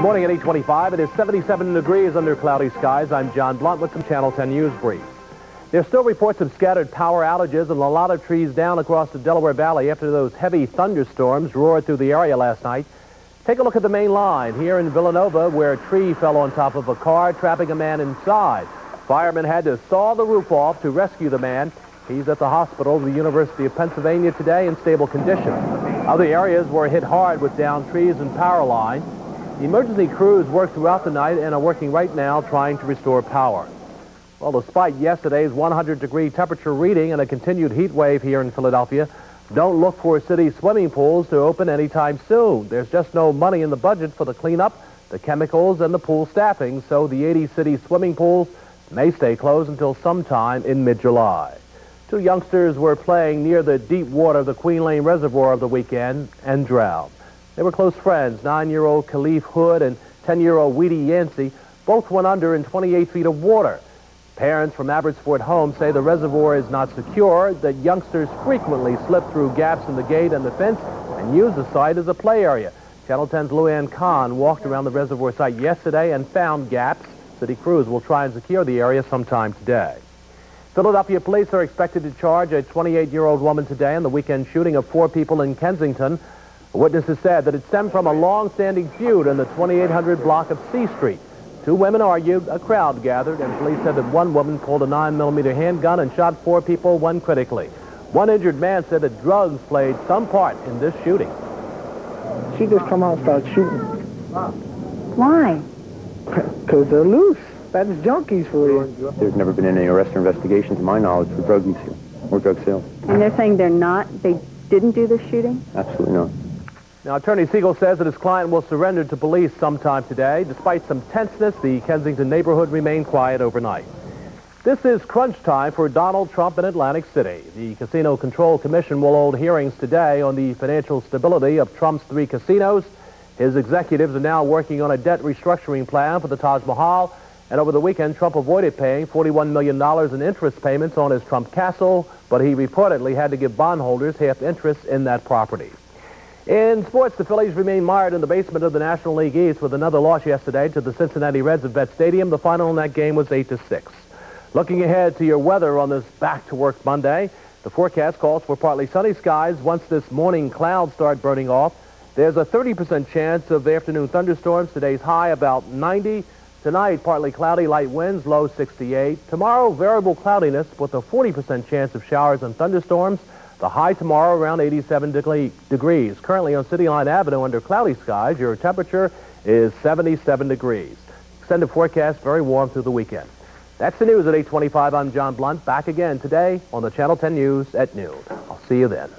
Good morning at 8:25. It is 77 degrees under cloudy skies. I'm John Blunt with some Channel 10 News brief. There's still reports of scattered power outages and a lot of trees down across the Delaware Valley after those heavy thunderstorms roared through the area last night. Take a look at the main line here in Villanova, where a tree fell on top of a car, trapping a man inside. Firemen had to saw the roof off to rescue the man. He's at the hospital of the University of Pennsylvania today in stable condition. Other areas were hit hard with downed trees and power lines. The emergency crews worked throughout the night and are working right now trying to restore power. Well, despite yesterday's 100-degree temperature reading and a continued heat wave here in Philadelphia, don't look for city swimming pools to open anytime soon. There's just no money in the budget for the cleanup, the chemicals, and the pool staffing, so the 80 city swimming pools may stay closed until sometime in mid-July. Two youngsters were playing near the deep water of the Queen Lane Reservoir of the weekend and drowned. They were close friends, 9-year-old Khalif Hood and 10-year-old Weedy Yancey. Both went under in 28 feet of water. Parents from Abbotsford home say the reservoir is not secure, that youngsters frequently slip through gaps in the gate and the fence and use the site as a play area. Channel 10's Luanne Khan walked around the reservoir site yesterday and found gaps. City crews will try and secure the area sometime today. Philadelphia police are expected to charge a 28-year-old woman today in the weekend shooting of 4 people in Kensington. Witnesses said that it stemmed from a long-standing feud in the 2800 block of C Street. 2 women argued, a crowd gathered, and police said that one woman pulled a 9mm handgun and shot 4 people, one critically. One injured man said that drugs played some part in this shooting. She just come out and started shooting. Why? Because they're loose. That's junkies for you. There's never been any arrest or investigation, to my knowledge, for drug use or drug sales. And they're saying they didn't do this shooting? Absolutely not. Now, Attorney Siegel says that his client will surrender to police sometime today. Despite some tenseness, the Kensington neighborhood remained quiet overnight. This is crunch time for Donald Trump in Atlantic City. The Casino Control Commission will hold hearings today on the financial stability of Trump's 3 casinos. His executives are now working on a debt restructuring plan for the Taj Mahal. And over the weekend, Trump avoided paying $41 million in interest payments on his Trump Castle, but he reportedly had to give bondholders half interest in that property. In sports, the Phillies remain mired in the basement of the National League East with another loss yesterday to the Cincinnati Reds at Vet Stadium. The final in that game was 8-6. Looking ahead to your weather on this back-to-work Monday, the forecast calls for partly sunny skies once this morning clouds start burning off. There's a 30% chance of afternoon thunderstorms. Today's high about 90. Tonight, partly cloudy, light winds, low 68. Tomorrow, variable cloudiness with a 40% chance of showers and thunderstorms. The high tomorrow around 87 degrees. Currently on City Line Avenue under cloudy skies, your temperature is 77 degrees. Extended forecast, very warm through the weekend. That's the news at 8:25. I'm John Blunt, back again today on the Channel 10 News at noon. I'll see you then.